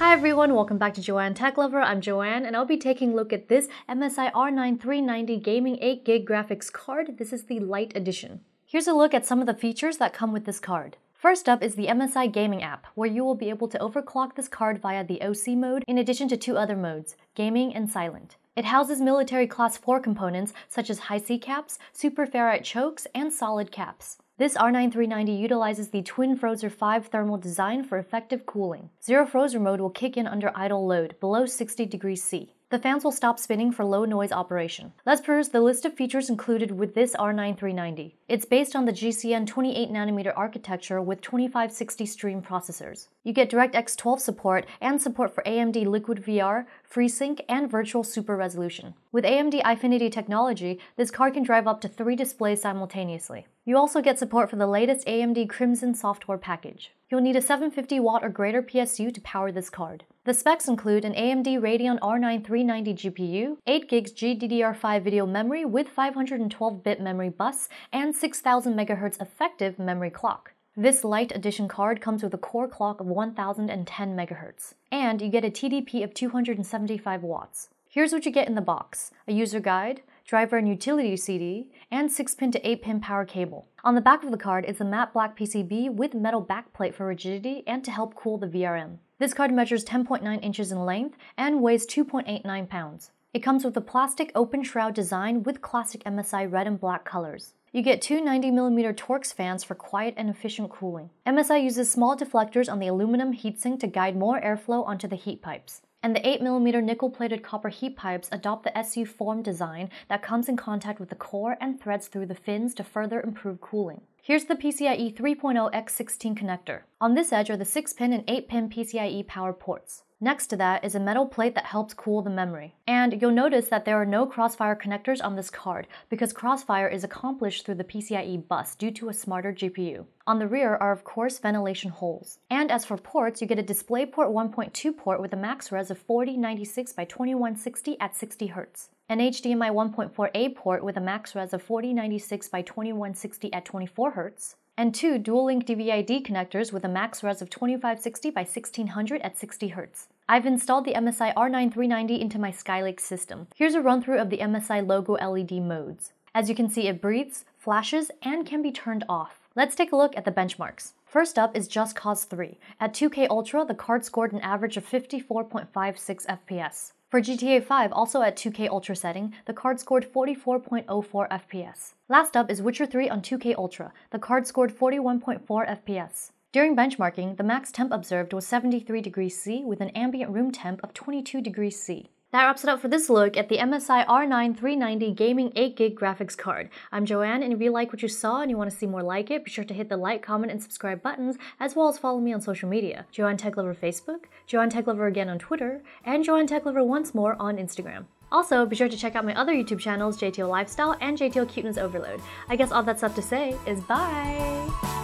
Hi everyone, welcome back to Joanne Tech Lover. I'm Joanne and I'll be taking a look at this MSI R9 390 gaming 8GB graphics card. This is the Lite edition. Here's a look at some of the features that come with this card. First up is the MSI Gaming app, where you will be able to overclock this card via the OC mode in addition to two other modes, gaming and silent. It houses military class 4 components such as high C caps, super ferrite chokes, and solid caps. This R9 390 utilizes the Twin Frozr V thermal design for effective cooling. Zero Frozr mode will kick in under idle load, below 60 degrees C. The fans will stop spinning for low noise operation. Let's peruse the list of features included with this R9 390. It's based on the GCN 28nm architecture with 2560 stream processors. You get DirectX 12 support and support for AMD Liquid VR, FreeSync, and Virtual Super Resolution. With AMD Eyefinity technology, this card can drive up to 3 displays simultaneously. You also get support for the latest AMD Crimson software package. You'll need a 750W or greater PSU to power this card. The specs include an AMD Radeon R9 390 GPU, 8GB GDDR5 video memory with 512-bit memory bus, and 6000MHz effective memory clock. This Lite edition card comes with a core clock of 1010MHz, and you get a TDP of 275 watts. Here's what you get in the box: a user guide, driver and utility CD, and 6-pin to 8-pin power cable. On the back of the card is a matte black PCB with metal backplate for rigidity and to help cool the VRM. This card measures 10.9 inches in length and weighs 2.89 pounds. It comes with a plastic open shroud design with classic MSI red and black colors. You get two 90mm Torx fans for quiet and efficient cooling. MSI uses small deflectors on the aluminum heatsink to guide more airflow onto the heat pipes. And the 8mm nickel-plated copper heat pipes adopt the SU form design that comes in contact with the core and threads through the fins to further improve cooling. Here's the PCIe 3.0 x16 connector. On this edge are the 6-pin and 8-pin PCIe power ports. Next to that is a metal plate that helps cool the memory. And you'll notice that there are no Crossfire connectors on this card because Crossfire is accomplished through the PCIe bus due to a smarter GPU. On the rear are, of course, ventilation holes. And as for ports, you get a DisplayPort 1.2 port with a max res of 4096 by 2160 at 60Hz. An HDMI 1.4a port with a max res of 4096 by 2160 at 24Hz. And two dual-link DVI-D connectors with a max res of 2560 by 1600 at 60Hz. I've installed the MSI R9 390 into my Skylake system. Here's a run-through of the MSI logo LED modes. As you can see, it breathes, flashes, and can be turned off. Let's take a look at the benchmarks. First up is Just Cause 3. At 2K Ultra, the card scored an average of 54.56 FPS. For GTA V, also at 2K Ultra setting, the card scored 44.04 FPS. Last up is Witcher 3 on 2K Ultra. The card scored 41.4 FPS. During benchmarking, the max temp observed was 73 degrees C with an ambient room temp of 22 degrees C. That wraps it up for this look at the MSI R9 390 Gaming 8GB graphics card. I'm Joanne, and if you like what you saw and you want to see more like it, be sure to hit the like, comment, and subscribe buttons, as well as follow me on social media. Joanne Tech Lover Facebook, Joanne Tech Lover again on Twitter, and Joanne Tech Lover once more on Instagram. Also, be sure to check out my other YouTube channels, JTL Lifestyle and JTL Cuteness Overload. I guess all that's left to say is bye!